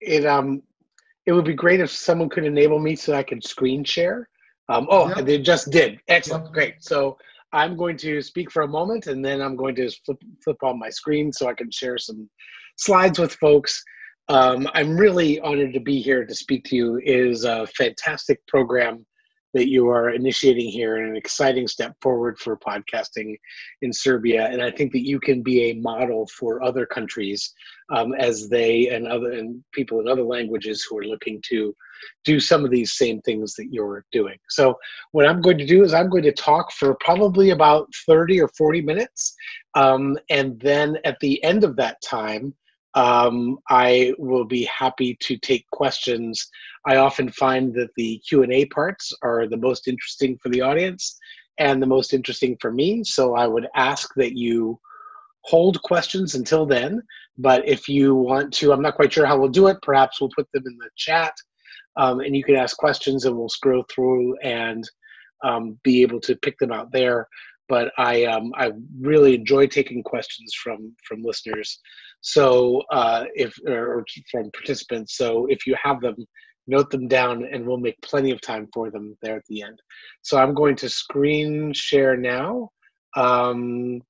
it would be great if someone could enable me so I could screen share. Yep. They just did. Excellent. Yep. Great. So I'm going to speak for a moment, and then I'm going to flip on my screen so I can share some slides with folks. I'm really honored to be here to speak to you. It is a fantastic program that you are initiating here, and an exciting step forward for podcasting in Serbia. And I think that you can be a model for other countries as they and people in other languages who are looking to do some of these same things that you're doing. So what I'm going to do is I'm going to talk for probably about 30 or 40 minutes. And then at the end of that time, I will be happy to take questions. I often find that the Q&A parts are the most interesting for the audience and the most interesting for me. So I would ask that you hold questions until then. But if you want to, I'm not quite sure how we'll do it. Perhaps we'll put them in the chat, and you can ask questions and we'll scroll through and be able to pick them out there. But I really enjoy taking questions from listeners. So or from participants. So if you have them, note them down and we'll make plenty of time for them there at the end. So I'm going to screen share now. I'm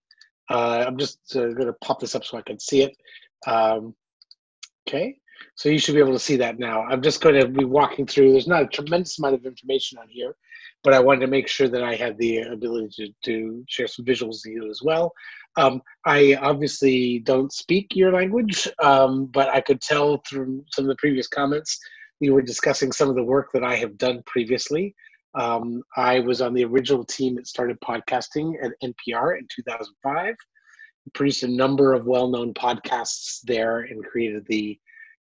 just gonna pop this up so I can see it. Okay, so you should be able to see that now. I'm just gonna be walking through. There's not a tremendous amount of information on here, but I wanted to make sure that I had the ability to share some visuals with you as well. I obviously don't speak your language, but I could tell through some of the previous comments you were discussing some of the work that I have done previously. I was on the original team that started podcasting at NPR in 2005, produced a number of well-known podcasts there and created the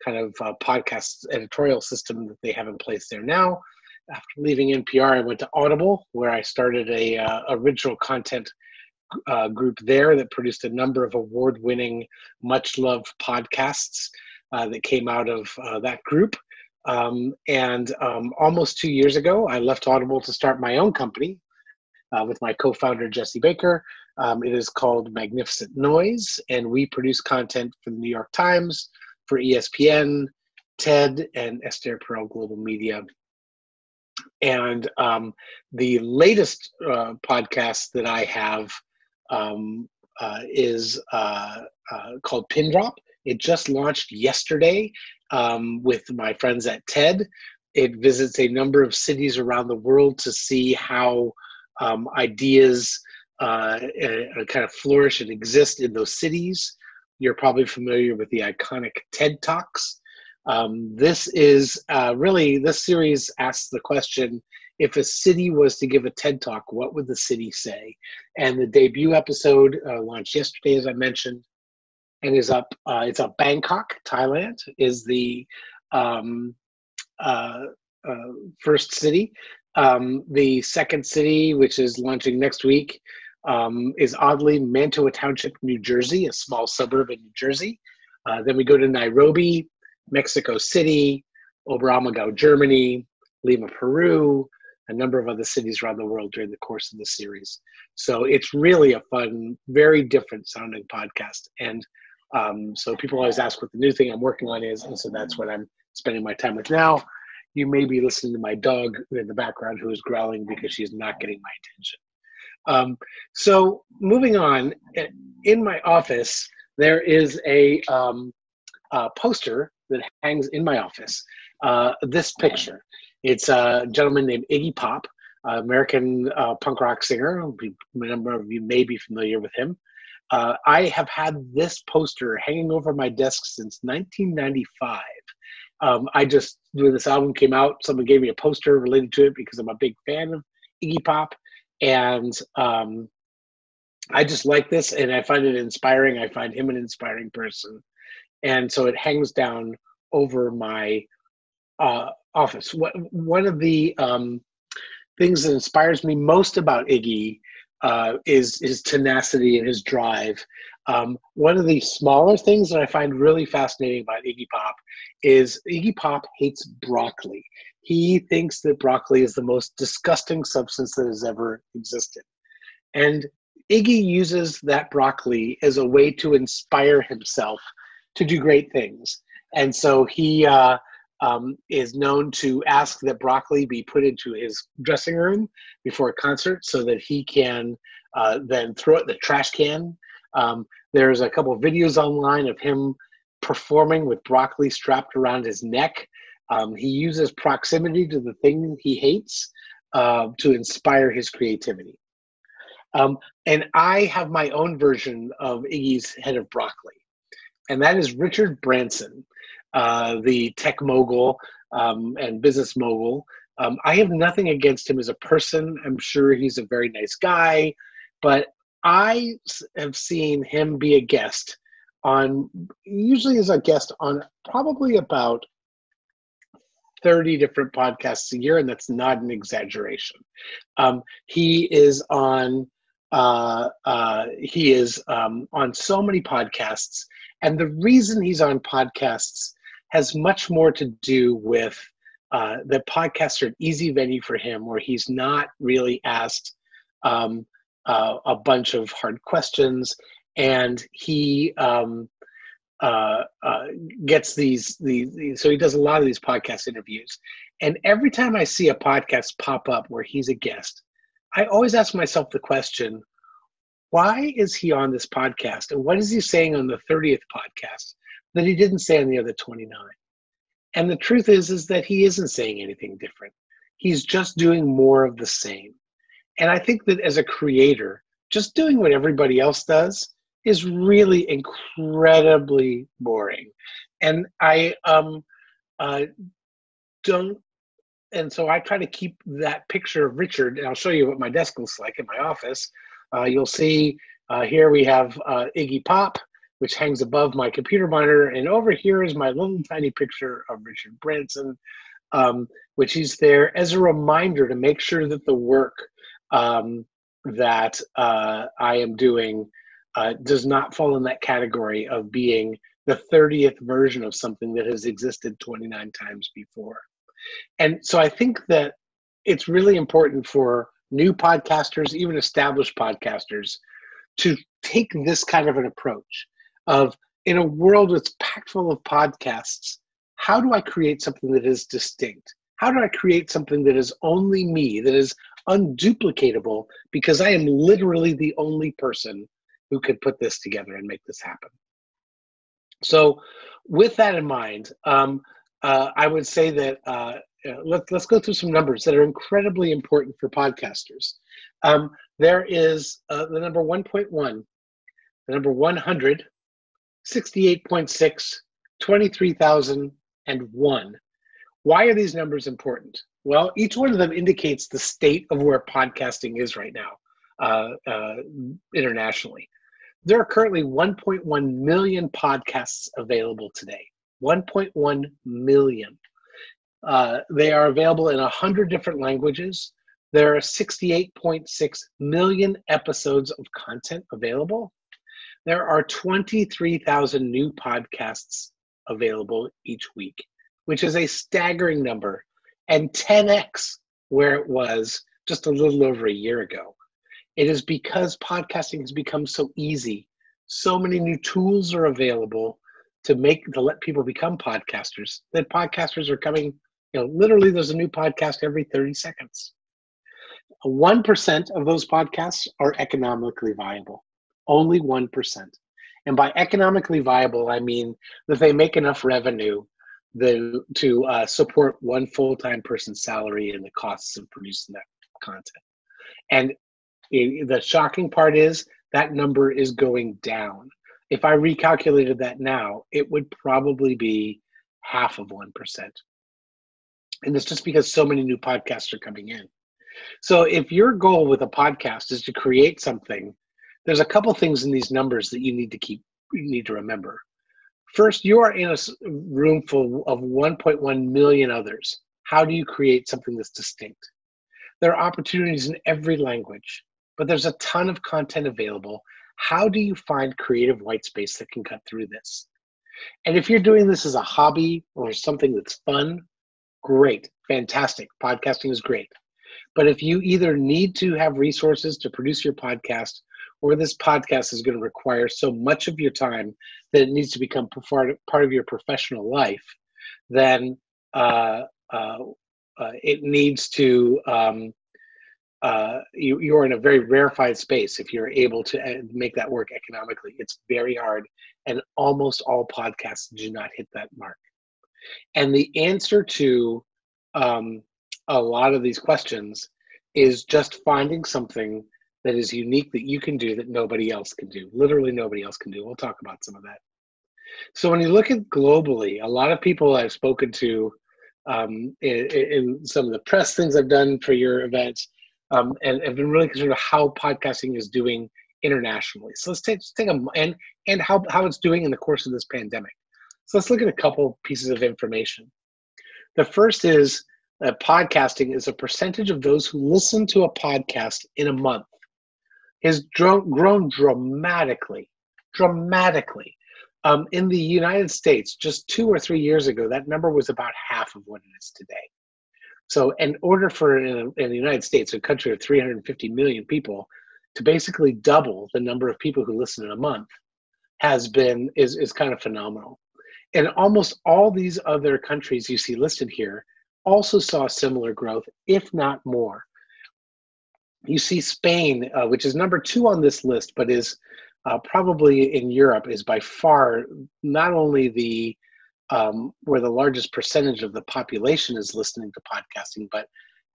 kind of podcast editorial system that they have in place there now. After leaving NPR, I went to Audible, where I started a original content group there that produced a number of award-winning, much-loved podcasts that came out of that group. Almost 2 years ago, I left Audible to start my own company with my co-founder, Jesse Baker. It is called Magnificent Noise, and we produce content for the New York Times, for ESPN, TED, and Esther Perel Global Media. And the latest podcast that I have is called Pin Drop. It just launched yesterday with my friends at TED. It visits a number of cities around the world to see how ideas kind of flourish and exist in those cities. You're probably familiar with the iconic TED Talks. This is really, this series asks the question, if a city was to give a TED Talk, what would the city say? And the debut episode launched yesterday, as I mentioned, and is up, it's up Bangkok, Thailand, is the first city. The second city, which is launching next week, is oddly Mantua Township, New Jersey, a small suburb in New Jersey. Then we go to Nairobi, Mexico City, Oberammergau, Germany, Lima, Peru, a number of other cities around the world during the course of the series. So it's really a fun, very different sounding podcast. And so people always ask what the new thing I'm working on is, and so that's what I'm spending my time with now. You may be listening to my dog in the background who is growling because she's not getting my attention. So moving on, in my office, there is a poster that hangs in my office, this picture. It's a gentleman named Iggy Pop, American punk rock singer. A number of you may be familiar with him. I have had this poster hanging over my desk since 1995. When this album came out, someone gave me a poster related to it because I'm a big fan of Iggy Pop. And I just like this and I find it inspiring. I find him an inspiring person. And so it hangs down over my office. One of the things that inspires me most about Iggy is his tenacity and his drive. One of the smaller things that I find really fascinating about Iggy Pop is Iggy Pop hates broccoli. He thinks that broccoli is the most disgusting substance that has ever existed. And Iggy uses that broccoli as a way to inspire himself to do great things. And so he is known to ask that broccoli be put into his dressing room before a concert so that he can then throw it in the trash can. There's a couple of videos online of him performing with broccoli strapped around his neck. He uses proximity to the thing he hates to inspire his creativity. And I have my own version of Iggy's head of broccoli, and that is Richard Branson, the tech mogul and business mogul. I have nothing against him as a person. I'm sure he's a very nice guy, but I have seen him be a guest on, usually as a guest on probably about 30 different podcasts a year, and that's not an exaggeration. He is on so many podcasts, and the reason he's on podcasts has much more to do with the podcasts are an easy venue for him, where he's not really asked a bunch of hard questions, and he gets these, so he does a lot of these podcast interviews. And every time I see a podcast pop up where he's a guest, I always ask myself the question, why is he on this podcast? And what is he saying on the 30th podcast that he didn't say on the other 29? And the truth is that he isn't saying anything different. He's just doing more of the same. And I think that as a creator, just doing what everybody else does is really incredibly boring. And I so I try to keep that picture of Richard, and I'll show you what my desk looks like in my office. You'll see here we have Iggy Pop, which hangs above my computer monitor. And over here is my little tiny picture of Richard Branson, which is there as a reminder to make sure that the work that I am doing does not fall in that category of being the 30th version of something that has existed 29 times before. And so I think that it's really important for new podcasters, even established podcasters, to take this kind of an approach of, in a world that's packed full of podcasts, how do I create something that is distinct? How do I create something that is only me, that is unduplicatable, because I am literally the only person who could put this together and make this happen? So with that in mind, I would say that let's go through some numbers that are incredibly important for podcasters. There is the number 1.1, the number 100, 68.6, 23,001. Why are these numbers important? Well, each one of them indicates the state of where podcasting is right now internationally. There are currently 1.1 million podcasts available today. 1.1 million. They are available in 100 different languages. There are 68.6 million episodes of content available. There are 23,000 new podcasts available each week, which is a staggering number and 10x where it was just a little over a year ago. It is because podcasting has become so easy. So many new tools are available to let people become podcasters, that podcasters are coming, literally there's a new podcast every 30 seconds. 1% of those podcasts are economically viable, only 1%. And by economically viable, I mean that they make enough revenue to support one full-time person's salary and the costs of producing that content. And the shocking part is that number is going down. If I recalculated that now, it would probably be half of 1%. And it's just because so many new podcasts are coming in. So if your goal with a podcast is to create something, there's a couple things in these numbers that you need to remember. First, you are in a room full of 1.1 million others. How do you create something that's distinct? There are opportunities in every language, but there's a ton of content available. How do you find creative white space that can cut through this? And if you're doing this as a hobby or something that's fun, great, fantastic. Podcasting is great. But if you either need to have resources to produce your podcast or this podcast is going to require so much of your time that it needs to become part of your professional life, then it needs to, you're in a very rarefied space if you're able to make that work economically. It's very hard, and almost all podcasts do not hit that mark. And the answer to a lot of these questions is just finding something that is unique that you can do that nobody else can do, literally nobody else can do. We'll talk about some of that. So when you look at globally, a lot of people I've spoken to in some of the press things I've done for your events, and have been really concerned about how podcasting is doing internationally. So let's take a, and how it's doing in the course of this pandemic. So let's look at a couple pieces of information. The first is that podcasting is a percentage of those who listen to a podcast in a month has grown dramatically. In the United States, just 2 or 3 years ago, that number was about half of what it is today. So in order for, in the United States, a country of 350 million people, to basically double the number of people who listen in a month has been, is kind of phenomenal. And almost all these other countries you see listed here also saw similar growth, if not more. You see Spain, which is number 2 on this list, but is probably in Europe, is by far not only the where the largest percentage of the population is listening to podcasting, but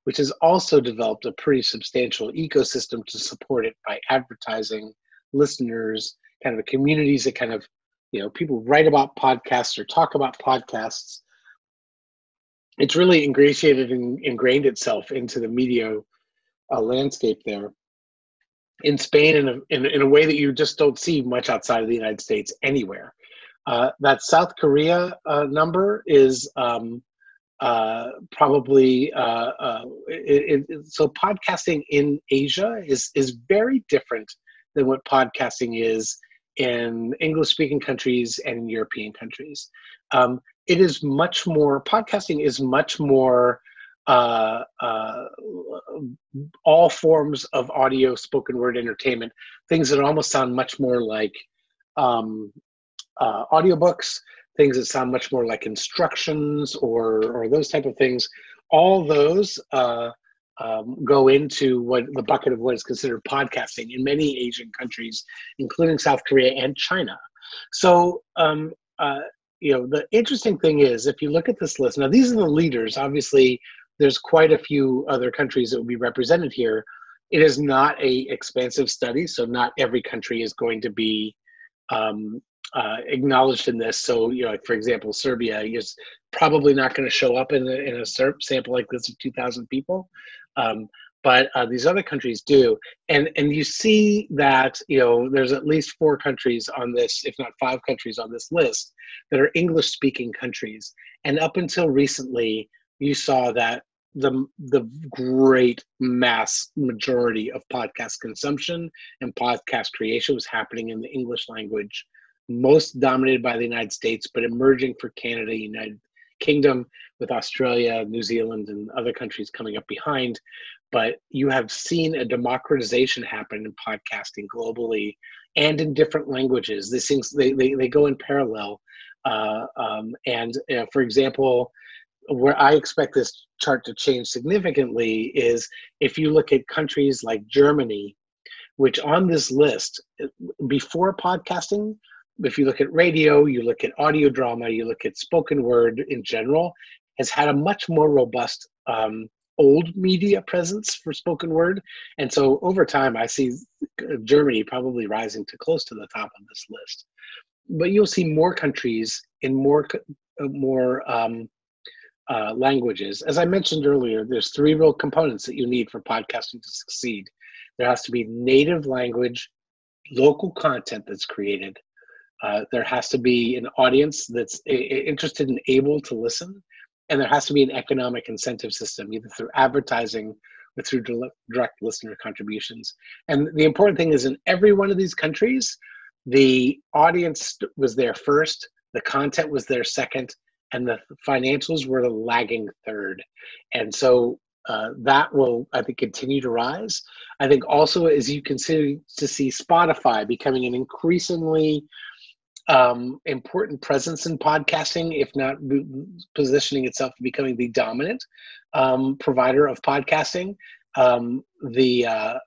which has also developed a pretty substantial ecosystem to support it by advertising, listeners, kind of communities that kind of, you know, people write about podcasts or talk about podcasts. It's really ingratiated and ingrained itself into the media landscape there in Spain in a way that you just don't see much outside of the United States anywhere. That South Korea number is probably so podcasting in Asia is very different than what podcasting is in English-speaking countries and in European countries. It is much more, podcasting is much more all forms of audio, spoken word entertainment, things that almost sound much more like audiobooks, things that sound much more like instructions or those type of things. All those go into what the bucket of what is considered podcasting in many Asian countries, including South Korea and China. So, you know, the interesting thing is, if you look at this list, now these are the leaders. Obviously, there's quite a few other countries that will be represented here. It is not a expansive study, so not every country is going to be acknowledged in this. So, you know, like for example, Serbia is probably not going to show up in a sample like this of 2,000 people, but these other countries do. And you see that, you know, there's at least 4 countries on this, if not 5 countries on this list that are English-speaking countries. And up until recently, you saw that the great mass majority of podcast consumption and podcast creation was happening in the English language, most dominated by the United States, but emerging for Canada, United Kingdom, with Australia, New Zealand, and other countries coming up behind. But you have seen a democratization happen in podcasting globally and in different languages. These things, they go in parallel. For example, where I expect this chart to change significantly is if you look at countries like Germany, which on this list, before podcasting, if you look at radio, you look at audio drama, you look at spoken word in general, has had a much more robust old media presence for spoken word. And so over time, I see Germany probably rising to close to the top of this list. But you'll see more countries in more languages. As I mentioned earlier, there's 3 real components that you need for podcasting to succeed. There has to be native language, local content that's created. There has to be an audience that's interested and able to listen, and there has to be an economic incentive system, either through advertising or through direct listener contributions. And the important thing is, in every one of these countries, the audience was there first, the content was there second, and the financials were the lagging third. And so that will, I think, continue to rise. I think also as you continue to see Spotify becoming an increasingly important presence in podcasting, if not positioning itself to becoming the dominant provider of podcasting, in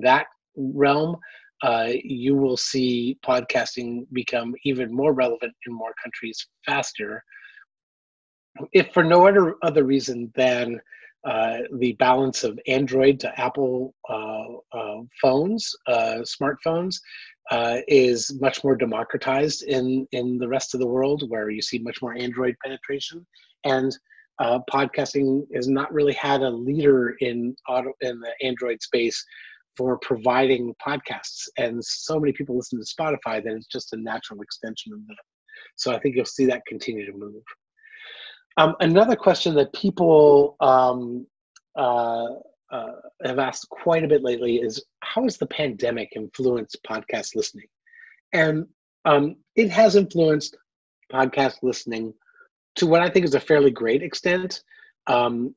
that realm, you will see podcasting become even more relevant in more countries faster, if for no other reason than the balance of Android to Apple phones, smartphones, is much more democratized in the rest of the world, where you see much more Android penetration, and podcasting has not really had a leader in the Android space for providing podcasts. And so many people listen to Spotify that it's just a natural extension of that. So I think you'll see that continue to move. Another question that people have asked quite a bit lately is, how has the pandemic influenced podcast listening? And it has influenced podcast listening to what I think is a fairly great extent, but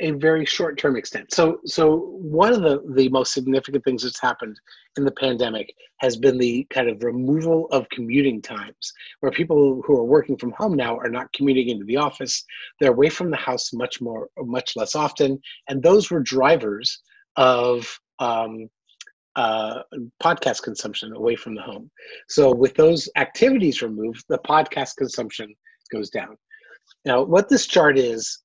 a very short-term extent. So one of the most significant things that's happened in the pandemic has been the kind of removal of commuting times, where people who are working from home now are not commuting into the office. They're away from the house much less often. And those were drivers of podcast consumption away from the home. So with those activities removed, the podcast consumption goes down. Now, what this chart is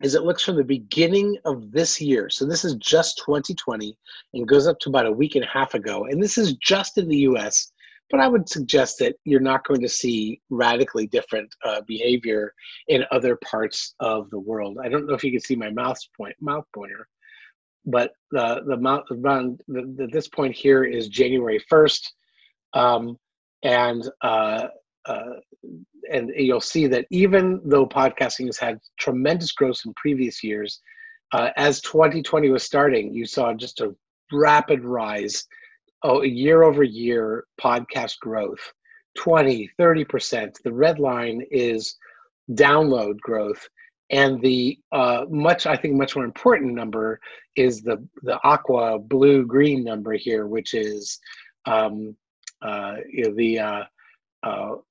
it looks from the beginning of this year. So this is just 2020 and goes up to about a week and a half ago. And this is just in the US, but I would suggest that you're not going to see radically different behavior in other parts of the world. I don't know if you can see my mouth pointer, but the mouth around this point here is January 1st. And you'll see that even though podcasting has had tremendous growth in previous years, as 2020 was starting, you saw just a rapid rise, year over year podcast growth, 20, 30%. The red line is download growth. And the much more important number is the aqua blue green number here, which is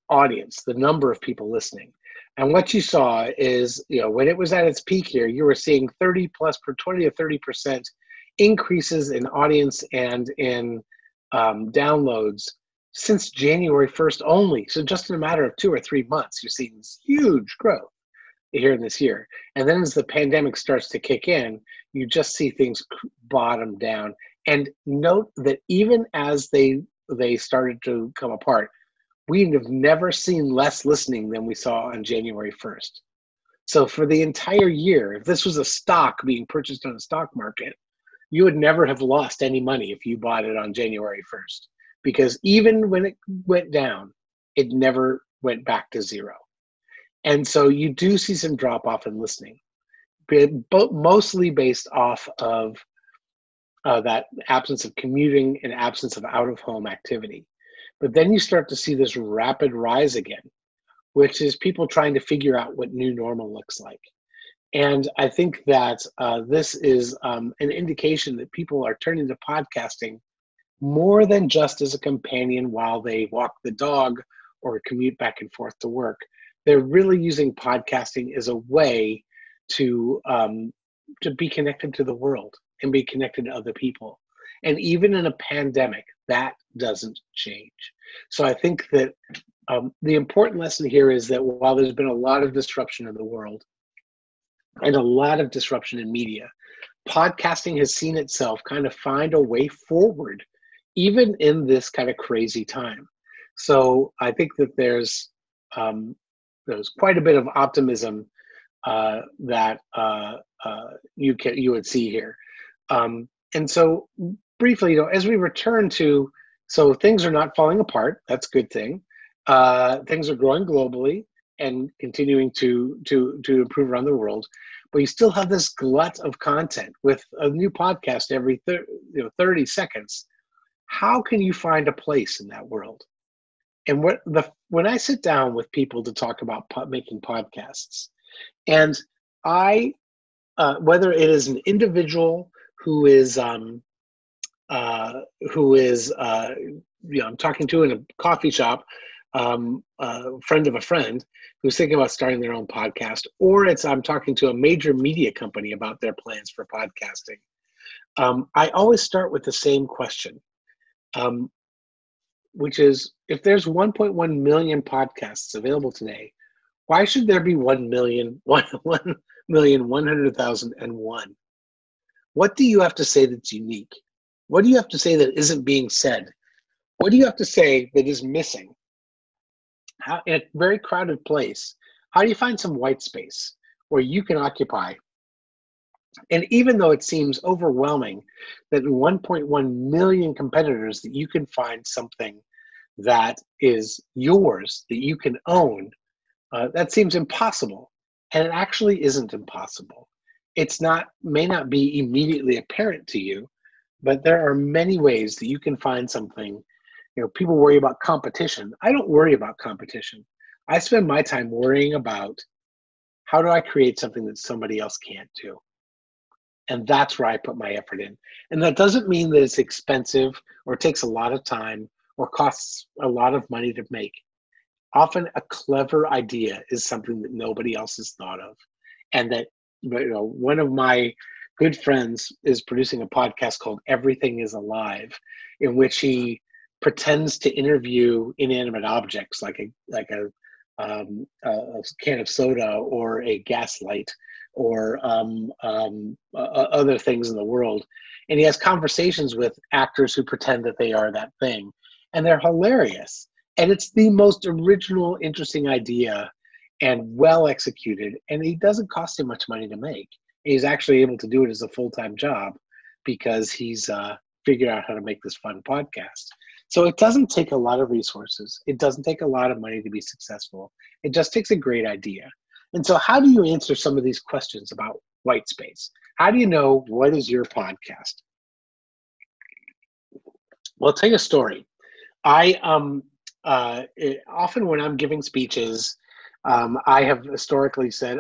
audience, the number of people listening. And what you saw is, when it was at its peak here, you were seeing 20 to 30% increases in audience and in downloads since January 1st only. So just in a matter of 2 or 3 months, you're seeing this huge growth here in this year. And then as the pandemic starts to kick in, you just see things bottom down. And note that even as they started to come apart, we have never seen less listening than we saw on January 1st. So for the entire year, if this was a stock being purchased on the stock market, you would never have lost any money if you bought it on January 1st, because even when it went down, it never went back to zero. And so you do see some drop off in listening, but mostly based off of that absence of commuting and absence of out of home activity. But then you start to see this rapid rise again, which is people trying to figure out what new normal looks like. And I think that this is an indication that people are turning to podcasting more than just as a companion while they walk the dog or commute back and forth to work. They're really using podcasting as a way to be connected to the world and be connected to other people. And even in a pandemic, that doesn't change. So I think that the important lesson here is that while there's been a lot of disruption in the world and a lot of disruption in media, podcasting has seen itself kind of find a way forward, even in this kind of crazy time. So I think that there's quite a bit of optimism that you would see here. And so briefly, as we return to, so things are not falling apart. That's a good thing. Things are growing globally and continuing to improve around the world, but you still have this glut of content with a new podcast every 30 seconds. How can you find a place in that world? And when I sit down with people to talk about making podcasts, And I, whether it is an individual who is you know, I'm talking to in a coffee shop, a friend of a friend who's thinking about starting their own podcast, or it's I'm talking to a major media company about their plans for podcasting. I always start with the same question, which is, if there's 1.1 million podcasts available today, why should there be 1,100,001? What do you have to say that's unique? What do you have to say that isn't being said? What do you have to say that is missing? How, in a very crowded place, how do you find some white space where you can occupy? And even though it seems overwhelming that 1.1 million competitors, that you can find something that is yours, that you can own, that seems impossible. And it actually isn't impossible. It's not, may not be immediately apparent to you, but there are many ways that you can find something. You know, people worry about competition. I don't worry about competition. I spend my time worrying about, how do I create something that somebody else can't do? And that's where I put my effort in. And that doesn't mean that it's expensive or takes a lot of time or costs a lot of money to make. Often a clever idea is something that nobody else has thought of. And that, you know, one of my good friends is producing a podcast called Everything is Alive, in which he pretends to interview inanimate objects like a can of soda or a gaslight or other things in the world. And he has conversations with actors who pretend that they are that thing. And they're hilarious. And it's the most original, interesting idea and well executed. And it doesn't cost him much money to make. He's actually able to do it as a full-time job because he's figured out how to make this fun podcast. So it doesn't take a lot of resources. It doesn't take a lot of money to be successful. It just takes a great idea. And so how do you answer some of these questions about white space? How do you know what is your podcast? Well, I'll tell you a story. Often when I'm giving speeches, I have historically said,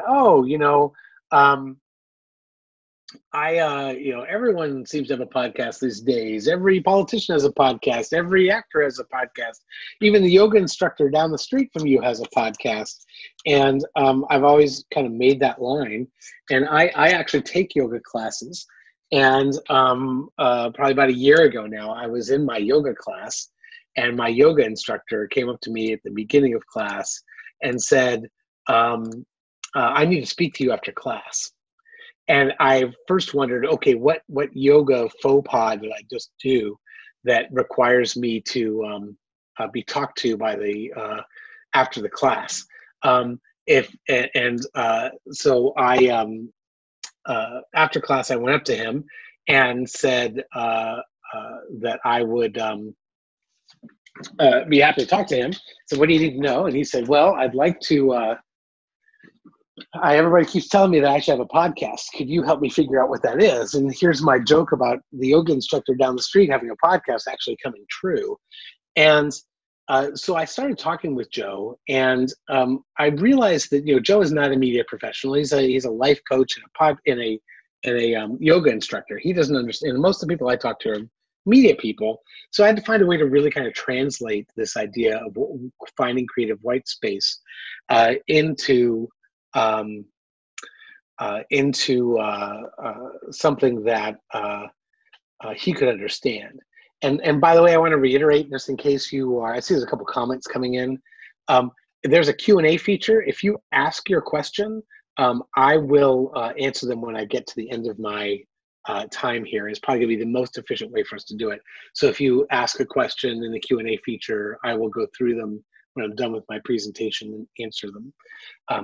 everyone seems to have a podcast these days. Every politician has a podcast. Every actor has a podcast. Even the yoga instructor down the street from you has a podcast. And I've always kind of made that line. And I actually take yoga classes. And probably about a year ago now, I was in my yoga class. And my yoga instructor came up to me at the beginning of class and said, I need to speak to you after class. And I first wondered, okay, what yoga faux pas did I just do that requires me to be talked to by the after the class? So after class, I went up to him and said that I would be happy to talk to him. So what do you need to know? And he said, well, I'd like to. Everybody keeps telling me that I should have a podcast. Could you help me figure out what that is? And here's my joke about the yoga instructor down the street having a podcast actually coming true. And so I started talking with Joe, and I realized that, you know, Joe is not a media professional. He's a life coach and a yoga instructor. He doesn't understand. Most of the people I talk to are media people. So I had to find a way to really kind of translate this idea of finding creative white space into something that he could understand. And by the way, I want to reiterate, just in case you are, I see there's a couple comments coming in. There's a Q&A feature. If you ask your question, I will answer them when I get to the end of my time here. It's probably going to be the most efficient way for us to do it. So if you ask a question in the Q&A feature, I will go through them when I'm done with my presentation and answer them.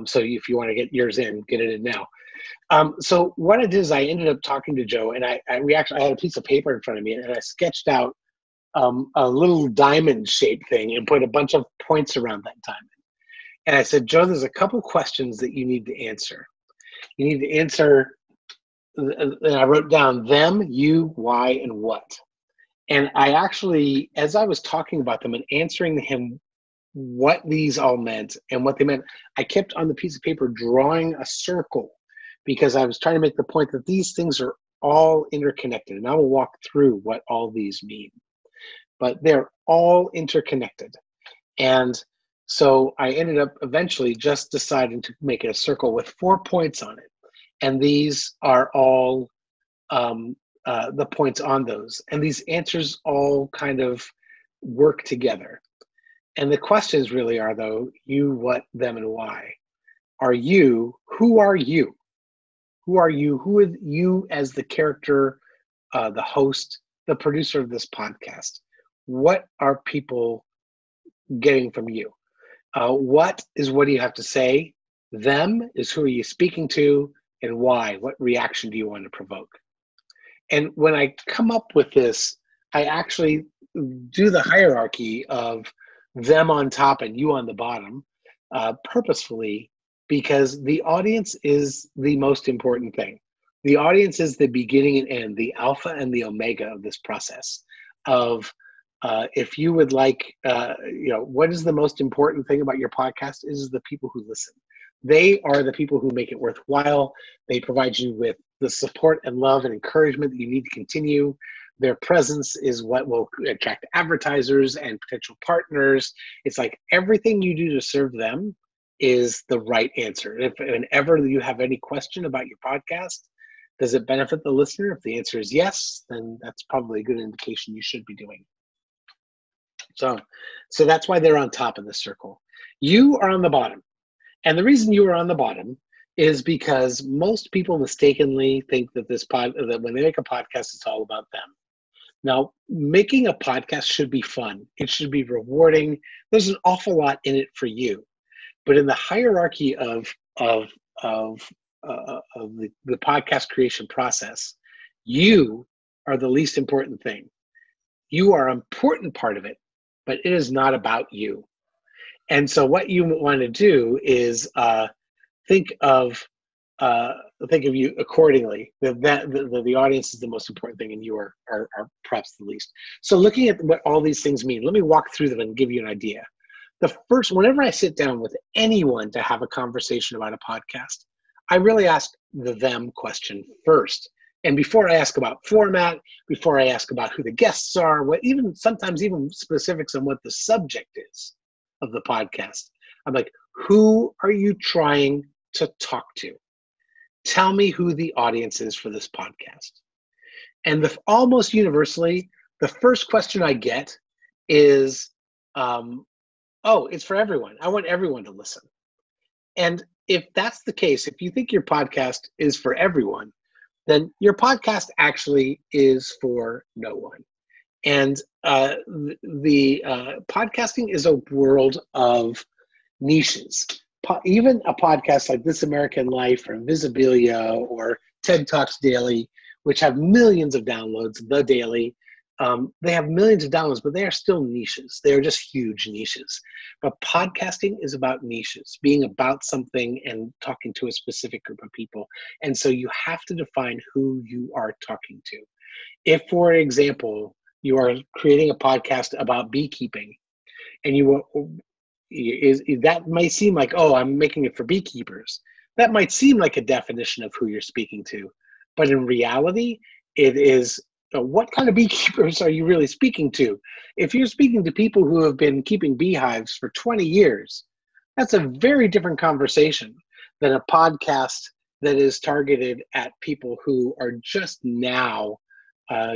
So if you want to get yours in, get it in now. So what I did is I ended up talking to Joe, and I had a piece of paper in front of me, and I sketched out a little diamond-shaped thing and put a bunch of points around that diamond. And I said, Joe, there's a couple questions that you need to answer. You need to answer, and I wrote down them, you, why, and what. And I actually, as I was talking about them and answering him what these all meant and what they meant. I kept on the piece of paper drawing a circle because I was trying to make the point that these things are all interconnected. And I will walk through what all these mean. But they're all interconnected. And so I ended up eventually just deciding to make it a circle with 4 points on it. And these are all the points on those. And these answers all kind of work together. And the questions really are, though, you, what, them, and why. Are you, who are you? Who are you? Who is you as the character, the host, the producer of this podcast? What are people getting from you? What is what do you have to say? Them is who are you speaking to, and why? What reaction do you want to provoke? And when I come up with this, I actually do the hierarchy of them on top and you on the bottom purposefully, because the audience is the most important thing. The audience is the beginning and end, the alpha and the omega of this process of if you would like, what is the most important thing about your podcast is the people who listen. They are the people who make it worthwhile. They provide you with the support and love and encouragement that you need to continue. Their presence is what will attract advertisers and potential partners. It's like everything you do to serve them is the right answer. If whenever you have any question about your podcast, does it benefit the listener? If the answer is yes, then that's probably a good indication you should be doing. So that's why they're on top of the circle. You are on the bottom. And the reason you are on the bottom is because most people mistakenly think that that when they make a podcast, it's all about them. Now, making a podcast should be fun. It should be rewarding. There's an awful lot in it for you. But in the hierarchy of the podcast creation process, you are the least important thing. You are an important part of it, but it is not about you. And so what you want to do is think of you accordingly. The audience is the most important thing, and you are perhaps the least. So looking at what all these things mean, let me walk through them and give you an idea. The first, whenever I sit down with anyone to have a conversation about a podcast, I really ask the them question first. And before I ask about format, before I ask about who the guests are, sometimes even specifics on what the subject is of the podcast, I'm like, who are you trying to talk to? Tell me who the audience is for this podcast. And almost universally, the first question I get is, oh, it's for everyone. I want everyone to listen. And if that's the case, if you think your podcast is for everyone, then your podcast actually is for no one. And podcasting is a world of niches. Even a podcast like This American Life or Invisibilia or TED Talks Daily, which have millions of downloads, the daily, they have millions of downloads, but they are still niches. They are just huge niches. But podcasting is about niches, being about something and talking to a specific group of people. And so you have to define who you are talking to. If, for example, you are creating a podcast about beekeeping, and that may seem like, oh, I'm making it for beekeepers. That might seem like a definition of who you're speaking to, but in reality, it is. So what kind of beekeepers are you really speaking to? If you're speaking to people who have been keeping beehives for 20 years, that's a very different conversation than a podcast that is targeted at people who are just now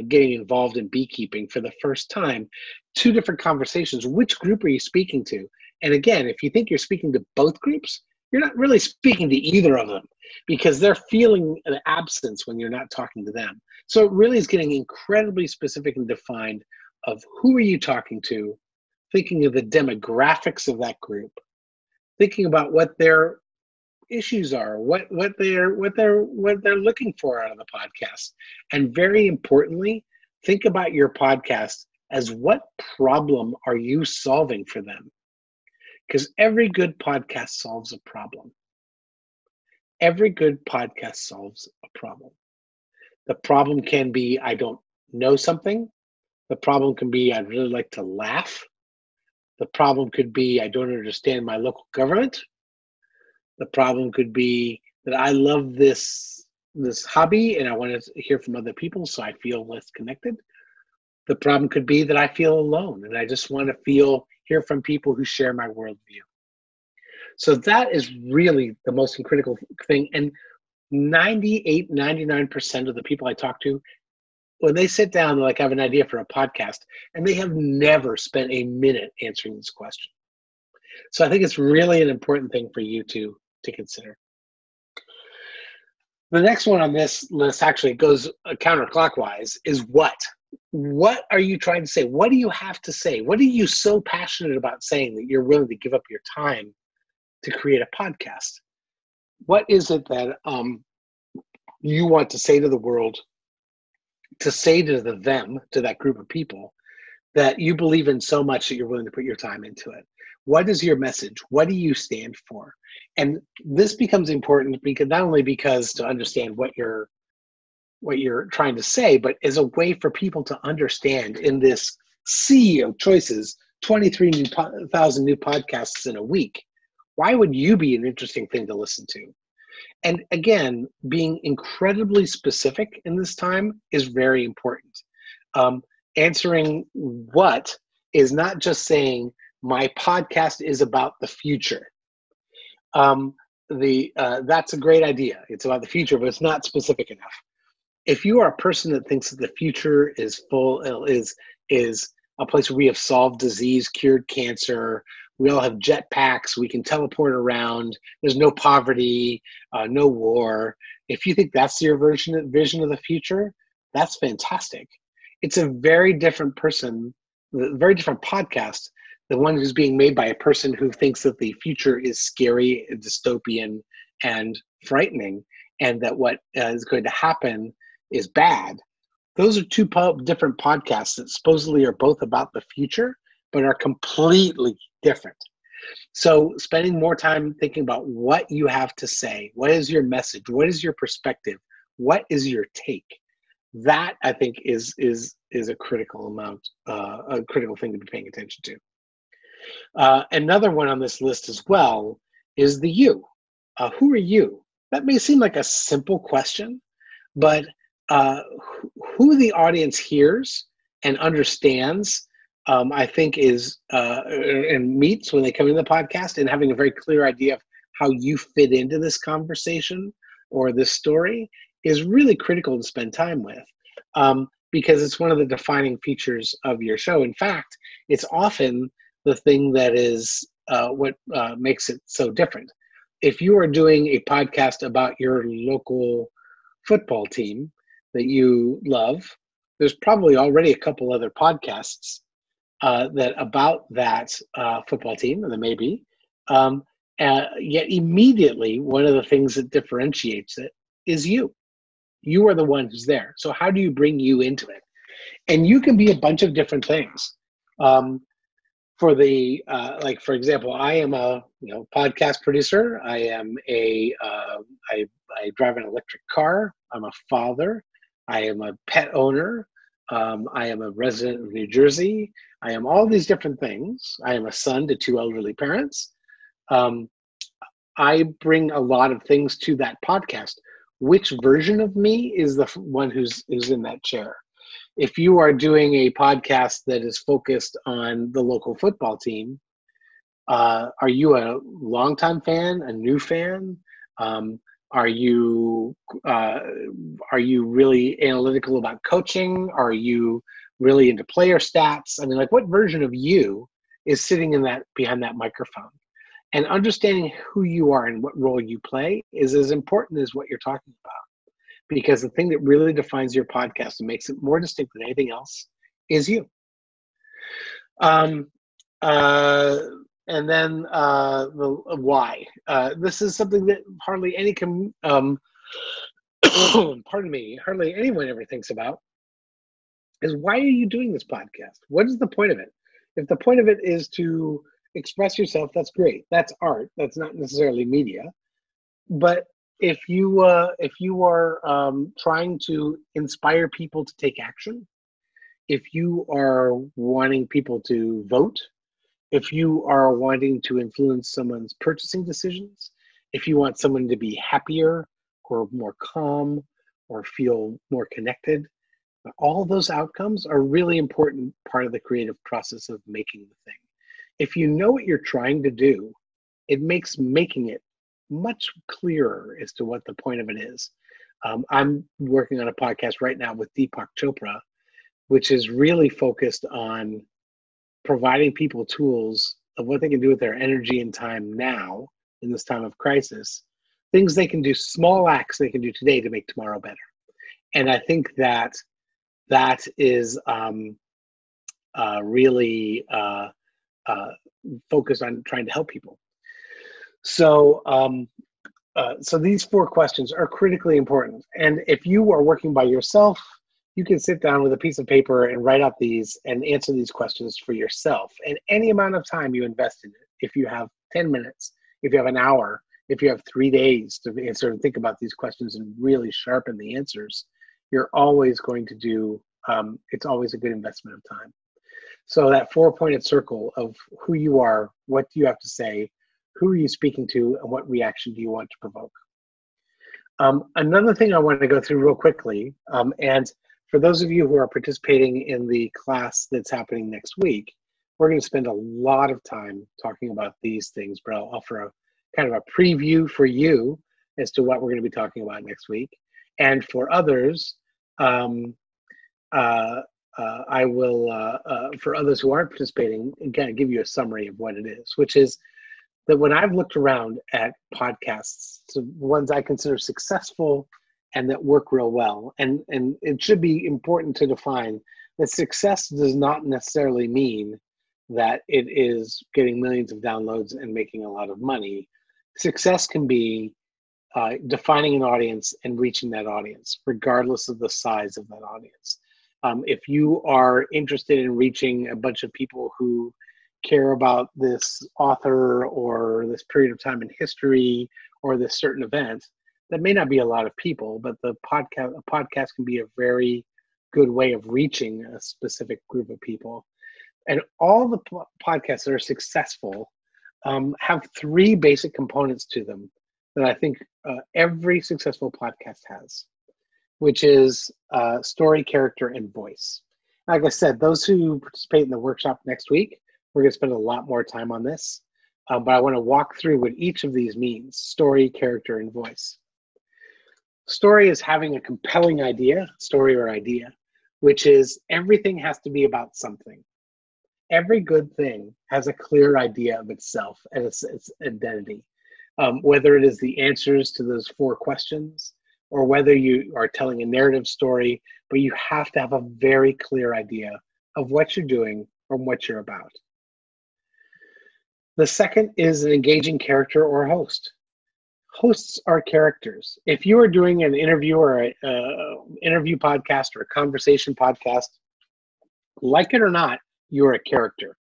getting involved in beekeeping for the first time. Two different conversations. Which group are you speaking to? And again, if you think you're speaking to both groups, you're not really speaking to either of them because they're feeling an absence when you're not talking to them. So it really is getting incredibly specific and defined of who are you talking to, thinking of the demographics of that group, thinking about what their issues are, what they're looking for out of the podcast. And very importantly, think about your podcast as what problem are you solving for them? Because every good podcast solves a problem. Every good podcast solves a problem. The problem can be, I don't know something. The problem can be, I'd really like to laugh. The problem could be, I don't understand my local government. The problem could be that I love this hobby and I want to hear from other people, so I feel less connected. The problem could be that I feel alone and I just want to hear from people who share my worldview. So that is really the most critical thing. And 98, 99% of the people I talk to, when they sit down, they're like, I have an idea for a podcast, and they have never spent a minute answering this question. So I think it's really an important thing for you to consider. The next one on this list actually goes counterclockwise, is what? What are you trying to say? What do you have to say? What are you so passionate about saying that you're willing to give up your time to create a podcast? What is it that you want to say to the world, to say to them, to that group of people, that you believe in so much that you're willing to put your time into it? What is your message? What do you stand for? And this becomes important because not only because to understand what you're trying to say, but as a way for people to understand in this sea of choices, 23,000 new podcasts in a week. Why would you be an interesting thing to listen to? And again, being incredibly specific in this time is very important. Answering what is not just saying, my podcast is about the future. That's a great idea. It's about the future, but it's not specific enough. If you are a person that thinks that the future is a place where we have solved disease, cured cancer, we all have jetpacks, we can teleport around, there's no poverty, no war. If you think that's your vision of the future, that's fantastic. It's a very different person, very different podcast, than one who's being made by a person who thinks that the future is scary, dystopian, and frightening, and that what is going to happen is bad. Those are two different podcasts that supposedly are both about the future, but are completely different. So spending more time thinking about what you have to say, what is your message, what is your perspective, what is your take? That I think is a critical amount, a critical thing to be paying attention to. Another one on this list as well is the you. Who are you? That may seem like a simple question, but who the audience hears and understands, I think is, and meets when they come into the podcast, and having a very clear idea of how you fit into this conversation or this story is really critical to spend time with, because it's one of the defining features of your show. In fact, it's often the thing that is what makes it so different. If you are doing a podcast about your local football team that you love, there's probably already a couple other podcasts that about that football team, and there may be, yet immediately one of the things that differentiates it is you. You are the one who's there. So how do you bring you into it? And you can be a bunch of different things. For example, I am a podcast producer. I am I drive an electric car. I'm a father. I am a pet owner. I am a resident of New Jersey. I am all these different things. I am a son to two elderly parents. I bring a lot of things to that podcast. Which version of me is the one who's in that chair? If you are doing a podcast that is focused on the local football team, are you a longtime fan, a new fan? Are you really analytical about coaching? Are you really into player stats? I mean, like, what version of you is sitting in that behind that microphone? And understanding who you are and what role you play is as important as what you're talking about. Because the thing that really defines your podcast and makes it more distinct than anything else is you. The why. This is something that hardly any hardly anyone ever thinks about, is why are you doing this podcast? What is the point of it? If the point of it is to express yourself, that's great. That's art. That's not necessarily media. But if you are trying to inspire people to take action, if you are wanting people to vote, If you are wanting to influence someone's purchasing decisions, if you want someone to be happier or more calm or feel more connected, all those outcomes are really important part of the creative process of making the thing. If you know what you're trying to do, it makes making it much clearer as to what the point of it is. I'm working on a podcast right now with Deepak Chopra, which is really focused on providing people tools of what they can do with their energy and time now in this time of crisis, things they can do, small acts they can do today to make tomorrow better. And I think that that is really focused on trying to help people. So, so these four questions are critically important. And if you are working by yourself, you can sit down with a piece of paper and write out these and answer these questions for yourself. And any amount of time you invest in it, if you have 10 minutes, if you have an hour, if you have 3 days to answer and think about these questions and really sharpen the answers, you're always going to do, it's always a good investment of time. So that four-pointed circle of who you are, what do you have to say, who are you speaking to, and what reaction do you want to provoke? Another thing I want to go through real quickly, and for those of you who are participating in the class that's happening next week, we're going to spend a lot of time talking about these things, but I'll offer a kind of a preview for you as to what we're going to be talking about next week. And for others, I will, for others who aren't participating, again, give you a summary of what it is, which is that when I've looked around at podcasts, the ones I consider successful and that work real well, and it should be important to define that success does not necessarily mean that it is getting millions of downloads and making a lot of money. Success can be defining an audience and reaching that audience, regardless of the size of that audience. If you are interested in reaching a bunch of people who care about this author or this period of time in history or this certain event, that may not be a lot of people, but a podcast can be a very good way of reaching a specific group of people. And all the podcasts that are successful have three basic components to them that I think every successful podcast has, which is story, character, and voice. Like I said, those who participate in the workshop next week, we're going to spend a lot more time on this, but I want to walk through what each of these means: story, character, and voice. Story is having a compelling idea, story or idea, which is everything has to be about something. Every good thing has a clear idea of itself and its identity, whether it is the answers to those four questions or whether you are telling a narrative story, but you have to have a very clear idea of what you're doing or what you're about. The second is an engaging character or host. Hosts are characters. If you are doing an interview or an interview podcast or a conversation podcast, like it or not, you're a character.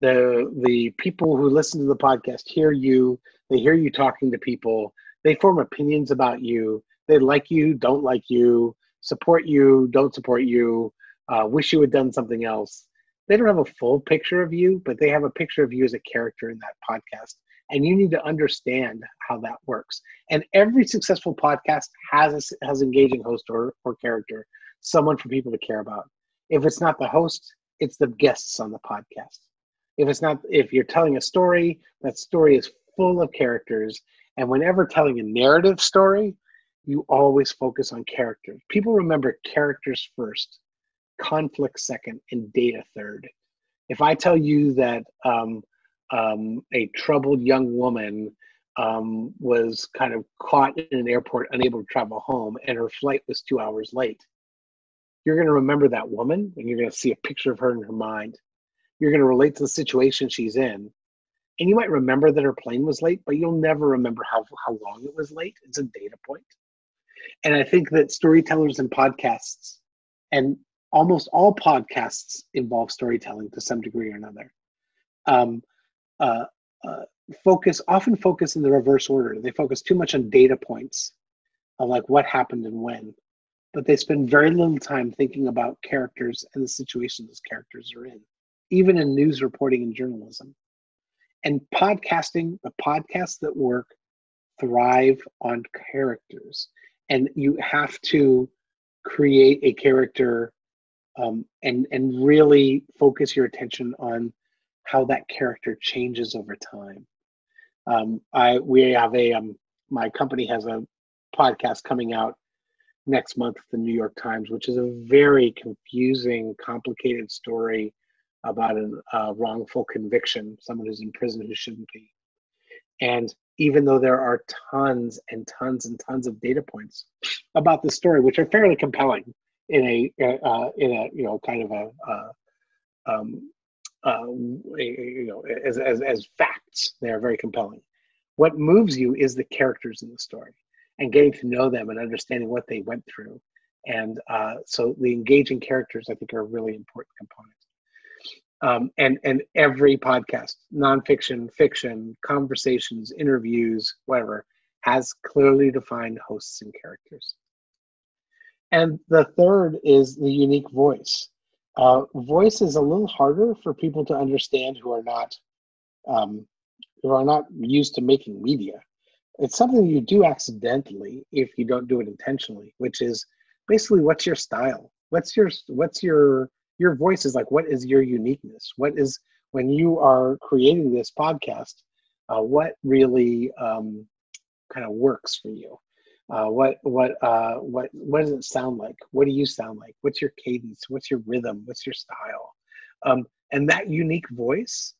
The people who listen to the podcast hear you. They hear you talking to people. They form opinions about you. They like you, don't like you, support you, don't support you, wish you had done something else. They don't have a full picture of you, but they have a picture of you as a character in that podcast. And you need to understand how that works. And every successful podcast has engaging host or character, someone for people to care about. If it's not the host, it's the guests on the podcast. If you're telling a story, that story is full of characters. And whenever telling a narrative story, you always focus on characters. People remember characters first, conflict second, and data third. If I tell you that a troubled young woman was kind of caught in an airport, unable to travel home, and her flight was 2 hours late, you're going to remember that woman, and you're going to see a picture of her in her mind. You're going to relate to the situation she's in, and you might remember that her plane was late, but you'll never remember how long it was late. It's a data point. And I think that storytellers and podcasts, and almost all podcasts involve storytelling to some degree or another. Often focus in the reverse order. They focus too much on data points, like what happened and when, but they spend very little time thinking about characters and the situation those characters are in, even in news reporting and journalism. And podcasting, the podcasts that work thrive on characters. And you have to create a character and really focus your attention on how that character changes over time. My company has a podcast coming out next month, the New York Times, which is a very confusing, complicated story about a wrongful conviction, someone who's in prison who shouldn't be. And even though there are tons and tons and tons of data points about this story, which are fairly compelling as facts, they are very compelling. What moves you is the characters in the story and getting to know them and understanding what they went through. And so the engaging characters, I think, are a really important component. And every podcast, nonfiction, fiction, conversations, interviews, whatever, has clearly defined hosts and characters. And the third is the unique voice. Voice is a little harder for people to understand who are not used to making media. It's something you do accidentally if you don't do it intentionally, which is basically, what's your style? Your voice is like, what is your uniqueness? What is, when you are creating this podcast, what really kind of works for you? What does it sound like? What do you sound like? What's your cadence? What's your rhythm? What's your style? And that unique voice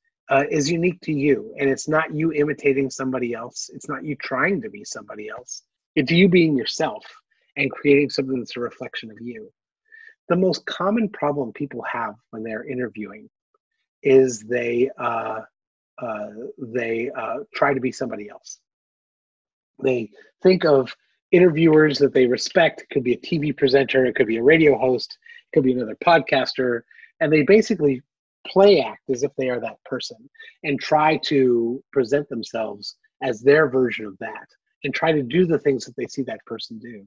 is unique to you. And it's not you imitating somebody else. It's not you trying to be somebody else. It's you being yourself and creating something that's a reflection of you. The most common problem people have when they're interviewing is they try to be somebody else. They think of interviewers that they respect. It could be a TV presenter, it could be a radio host, it could be another podcaster, and they basically play act as if they are that person and try to present themselves as their version of that and try to do the things that they see that person do,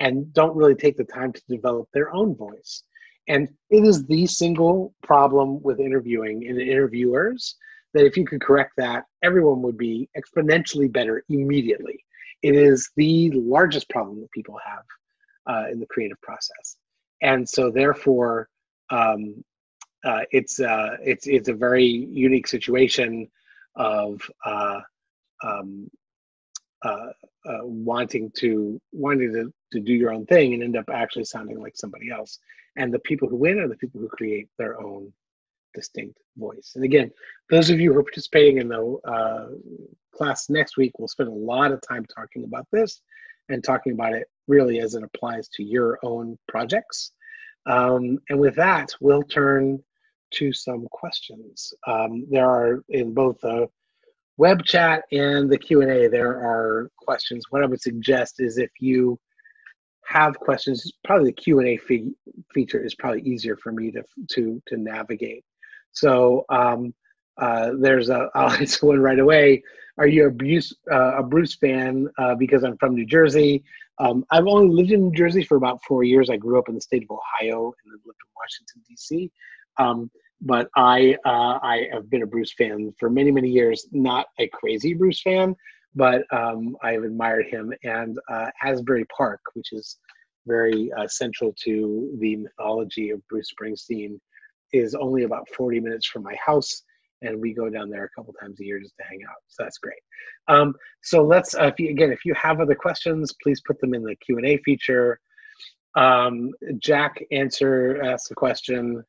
and don't really take the time to develop their own voice. And it is the single problem with interviewing and interviewers, that if you could correct that, everyone would be exponentially better immediately. It is the largest problem that people have in the creative process. And so therefore, it's a very unique situation of wanting to do your own thing and end up actually sounding like somebody else. And the people who win are the people who create their own distinct voice. And again, those of you who are participating in the class next week, we'll spend a lot of time talking about this and talking about it really as it applies to your own projects. And with that, we'll turn to some questions. There are, in both the web chat and the Q&A, there are questions. What I would suggest is, if you have questions, probably the Q&A feature is probably easier for me to navigate. So I'll answer one right away. Are you a Bruce fan? Because I'm from New Jersey. I've only lived in New Jersey for about 4 years. I grew up in the state of Ohio and then lived in Washington, D.C. But I have been a Bruce fan for many, many years. Not a crazy Bruce fan, but I have admired him. And Asbury Park, which is very central to the mythology of Bruce Springsteen, is only about 40 minutes from my house. And we go down there a couple times a year just to hang out. So that's great. So let's, if you have other questions, please put them in the Q&A feature. Jack asks the question.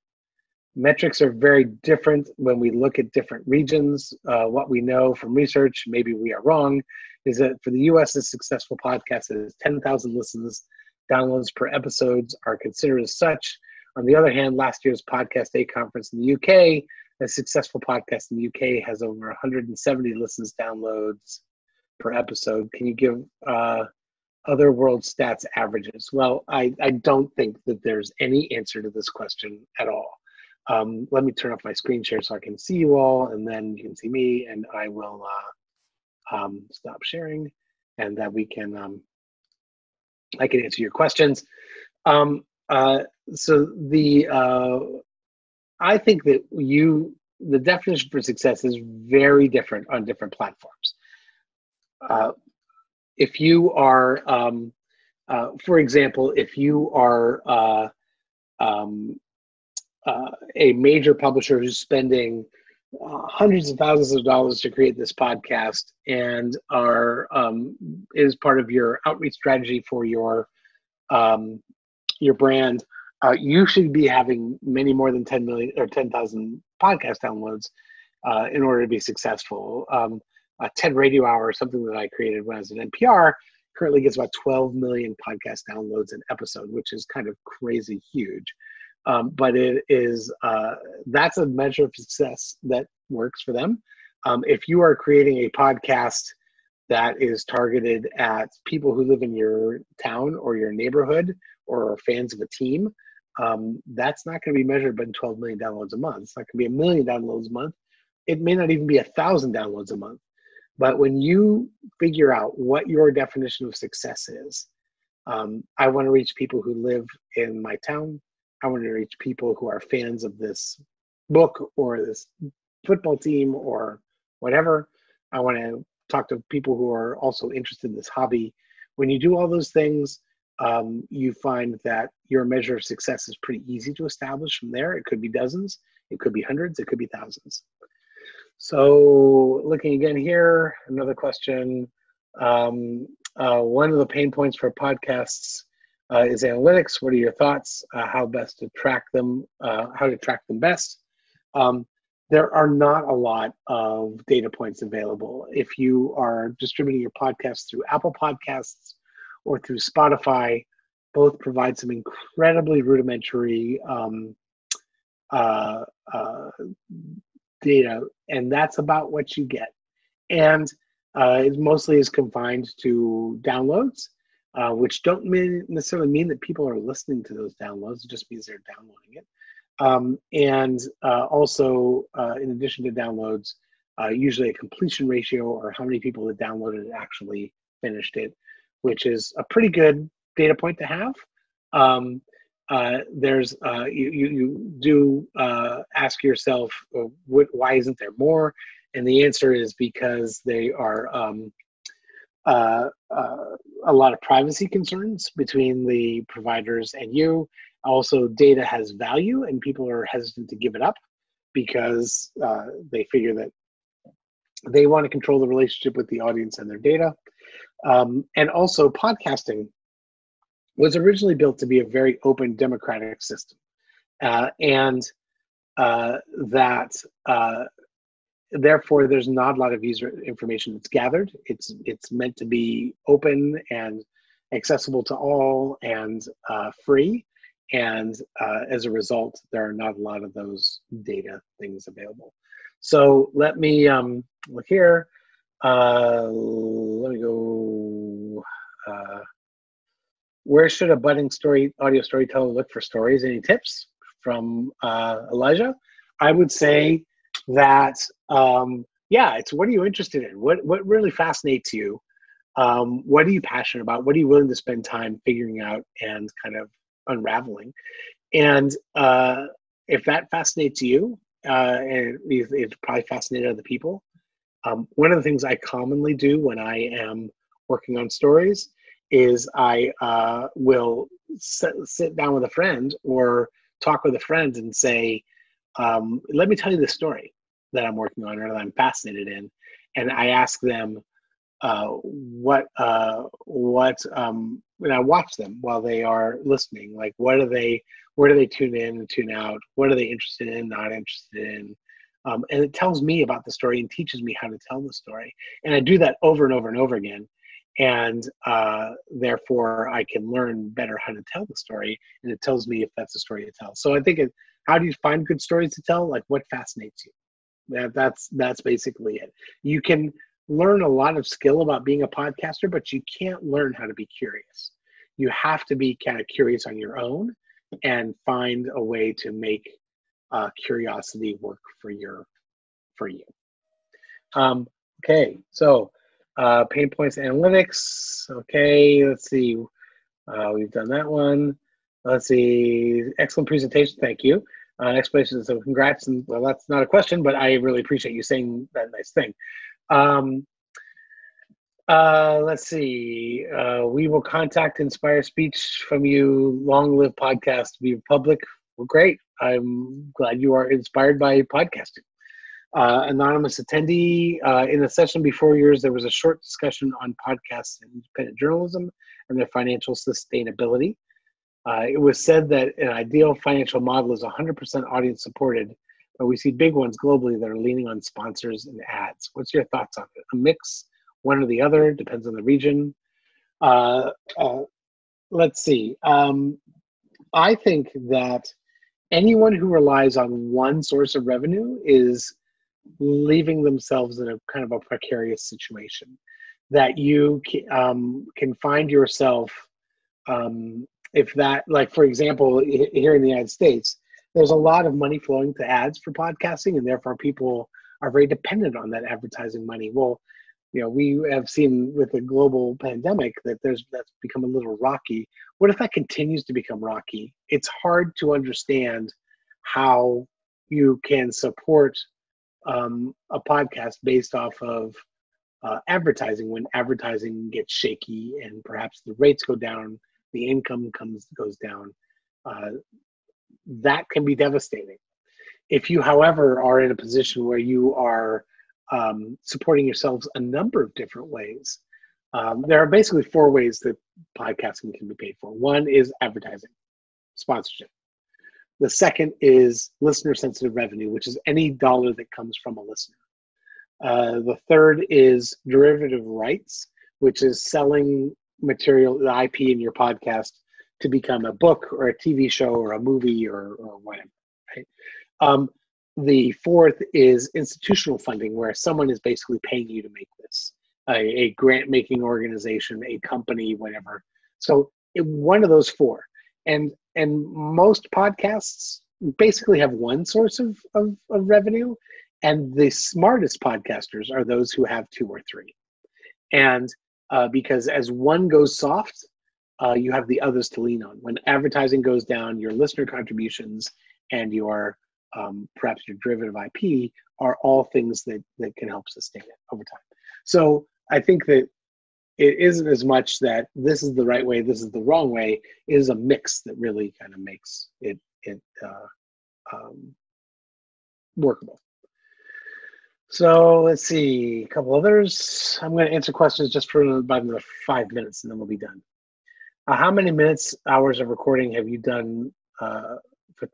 Metrics are very different when we look at different regions. What we know from research, maybe we are wrong, is that for the U.S., a successful podcast is 10,000 listens, downloads per episodes are considered as such. On the other hand, last year's Podcast Day conference in the U.K., a successful podcast in the U.K. has over 170 listens, downloads per episode. Can you give other world stats averages? Well, I don't think that there's any answer to this question at all. Let me turn off my screen share so I can see you all, and then you can see me, and I will stop sharing, and that we can, I can answer your questions. So the I think that the definition for success is very different on different platforms. If you are, for example, if you are a major publisher who's spending hundreds of thousands of dollars to create this podcast and is part of your outreach strategy for your brand, you should be having many more than 10 million or 10,000 podcast downloads in order to be successful. A TED Radio Hour, something that I created when I was at NPR, currently gets about 12 million podcast downloads an episode, which is kind of crazy huge. But it is, that's a measure of success that works for them. If you are creating a podcast that is targeted at people who live in your town or your neighborhood or are fans of a team, that's not going to be measured by 12 million downloads a month. It's not going to be 1 million downloads a month. It may not even be 1,000 downloads a month. But when you figure out what your definition of success is, I want to reach people who live in my town. I want to reach people who are fans of this book or this football team or whatever. I want to talk to people who are also interested in this hobby. When you do all those things, you find that your measure of success is pretty easy to establish from there. It could be dozens, it could be hundreds, it could be thousands. So looking again here, another question. One of the pain points for podcasts is analytics. What are your thoughts? How to track them best? There are not a lot of data points available. If you are distributing your podcast through Apple Podcasts or through Spotify, both provide some incredibly rudimentary data, and that's about what you get. And it mostly is confined to downloads, which don't necessarily mean that people are listening to those downloads. It just means they're downloading it. Also, in addition to downloads, usually a completion ratio, or how many people that downloaded it actually finished it, which is a pretty good data point to have. You do ask yourself, why isn't there more? And the answer is because they are a lot of privacy concerns between the providers and you. Also, data has value, and people are hesitant to give it up because they figure that they want to control the relationship with the audience and their data. And also, podcasting was originally built to be a very open democratic system. Therefore, there's not a lot of user information that's gathered. It's meant to be open and accessible to all and free. And as a result, there are not a lot of those data things available. So let me look here. Let me go. Where should a budding audio storyteller look for stories? Any tips from Elijah? I would say that, it's what are you interested in? What really fascinates you? What are you passionate about? What are you willing to spend time figuring out and kind of unraveling? And if that fascinates you, and it's probably fascinated other people. One of the things I commonly do when I am working on stories is I will sit down with a friend or talk with a friend and say, let me tell you the story that I'm working on or that I'm fascinated in. And I ask them and I watch them while they are listening. Like, where do they tune in and tune out? What are they interested in, not interested in? And it tells me about the story and teaches me how to tell the story. And I do that over and over and over again. And therefore, I can learn better how to tell the story, and it tells me if that's a story to tell. So I think, how do you find good stories to tell? Like, what fascinates you? That's basically it. You can learn a lot of skill about being a podcaster, but you can't learn how to be curious. You have to be kind of curious on your own and find a way to make curiosity work for you. Okay, so. Pain points, analytics. Okay, let's see. We've done that one. Let's see. Excellent presentation. Thank you. explanation. So congrats. And well, that's not a question, but I really appreciate you saying that nice thing. Let's see. We will contact Inspire Speech from you. Long live podcast to be public. Well, great. I'm glad you are inspired by podcasting. Anonymous attendee. In the session before yours, there was a short discussion on podcasts and independent journalism and their financial sustainability. It was said that an ideal financial model is 100% audience supported, but we see big ones globally that are leaning on sponsors and ads. What's your thoughts on it? A mix, one or the other, depends on the region. Let's see. I think that anyone who relies on one source of revenue is leaving themselves in a kind of a precarious situation, that you can find yourself, if that, like, for example, here in the United States, there's a lot of money flowing to ads for podcasting, and therefore people are very dependent on that advertising money. Well, you know, we have seen with the global pandemic that that's become a little rocky. What if that continues to become rocky? It's hard to understand how you can support a podcast based off of advertising when advertising gets shaky and perhaps the rates go down, the income goes down. That can be devastating. If you, however, are in a position where you are supporting yourselves a number of different ways. There are basically four ways that podcasting can be paid for. One is advertising, sponsorship. The second is listener-sensitive revenue, which is any dollar that comes from a listener. The third is derivative rights, which is selling material, the IP in your podcast, to become a book or a TV show or a movie or whatever, right? The fourth is institutional funding, where someone is basically paying you to make this, a grant-making organization, a company, whatever. So one of those four. And most podcasts basically have one source of revenue, and the smartest podcasters are those who have two or three. And because as one goes soft, you have the others to lean on. When advertising goes down, your listener contributions and your perhaps your derivative IP are all things that can help sustain it over time. So I think that it isn't as much that this is the right way, this is the wrong way. It is a mix that really kind of makes it workable. So let's see, a couple others. I'm going to answer questions just for about another 5 minutes, and then we'll be done. How many hours of recording have you done for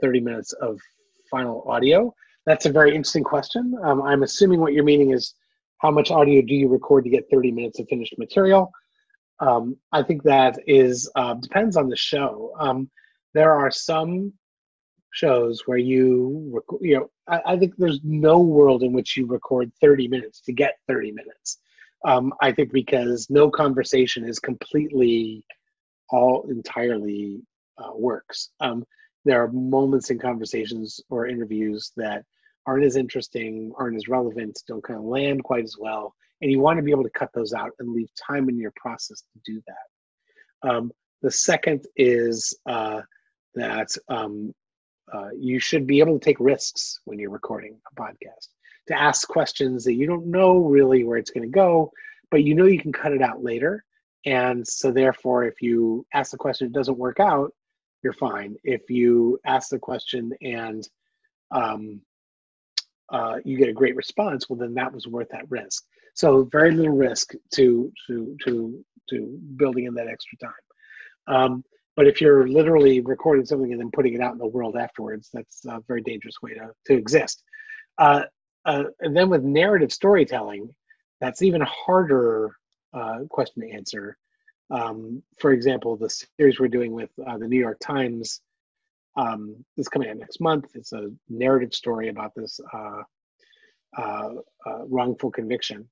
30 minutes of final audio? That's a very interesting question. I'm assuming what you're meaning is how much audio do you record to get 30 minutes of finished material? I think that is depends on the show. There are some shows where I think there's no world in which you record 30 minutes to get 30 minutes. I think because no conversation is entirely works. There are moments in conversations or interviews that aren't as interesting, aren't as relevant, don't kind of land quite as well. And you want to be able to cut those out and leave time in your process to do that. The second is that you should be able to take risks when you're recording a podcast, to ask questions that you don't know really where it's going to go, but you know you can cut it out later. And so therefore, if you ask the question, it doesn't work out, you're fine. If you ask the question and you get a great response, well, then that was worth that risk. So very little risk to building in that extra time. But if you're literally recording something and then putting it out in the world afterwards, that's a very dangerous way to exist. And then with narrative storytelling, that's even a harder question to answer. For example, the series we're doing with the New York Times is coming out next month. It's a narrative story about this wrongful conviction.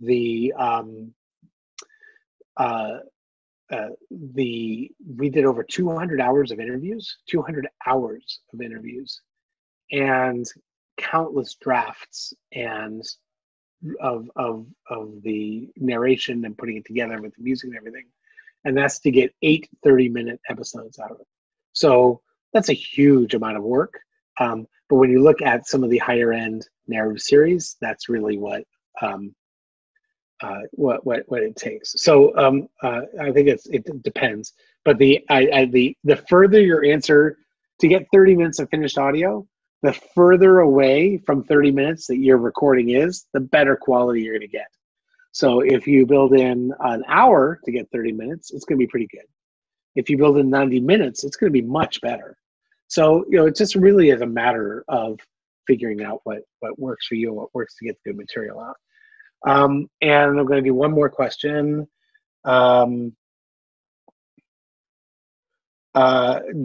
We did over 200 hours of interviews, 200 hours of interviews, and countless drafts and of the narration and putting it together with the music and everything. And that's to get 8 30-minute episodes out of it. So that's a huge amount of work. But when you look at some of the higher end narrative series, that's really what it takes. So I think it depends. But the further your answer to get 30 minutes of finished audio, the further away from 30 minutes that your recording is, the better quality you're going to get. So if you build in an hour to get 30 minutes, it's going to be pretty good. If you build in 90 minutes, it's going to be much better. So, you know, it just really is a matter of figuring out what works for you and what works to get the good material out. And I'm going to do one more question. Do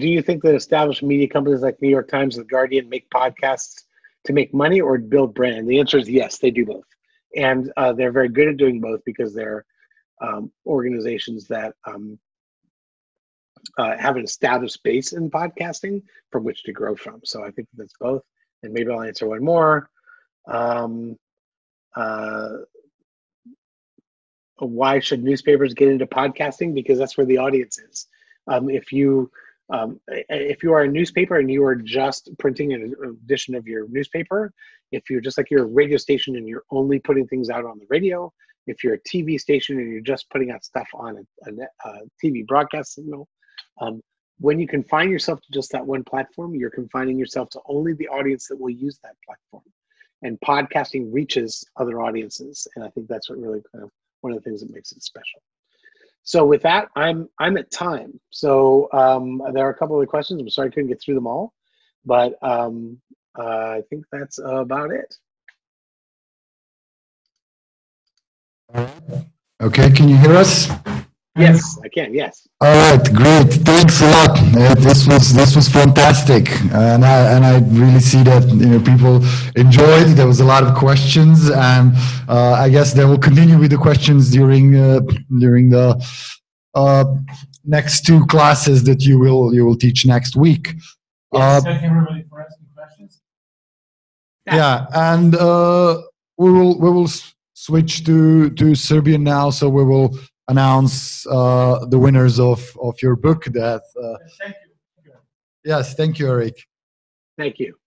you think that established media companies like New York Times and The Guardian make podcasts to make money or build brand? And the answer is yes, they do both. And they're very good at doing both because they're organizations that have an established base in podcasting from which to grow from. So I think that's both. And maybe I'll answer one more. Why should newspapers get into podcasting? Because that's where the audience is. If you are a newspaper and you are just printing an edition of your newspaper, if you're just like your radio station and you're only putting things out on the radio, if you're a TV station and you're just putting out stuff on a TV broadcast signal, when you confine yourself to just that one platform, you're confining yourself to only the audience that will use that platform. And podcasting reaches other audiences, and I think that's what really kind of one of the things that makes it special. So with that, I'm at time. So there are a couple of questions. I'm sorry I couldn't get through them all, but I think that's about it. Okay, can you hear us? Yes, I can. Yes. All right, great. Thanks a lot. This was fantastic, and I really see that people enjoyed. There was a lot of questions, and I guess they will continue with the questions during the next two classes that you will teach next week. Yes, thank everybody for asking questions. Yeah, and we will switch to Serbian now, so we will announce the winners of your book. That thank you. Yes, thank you, Eric. Thank you.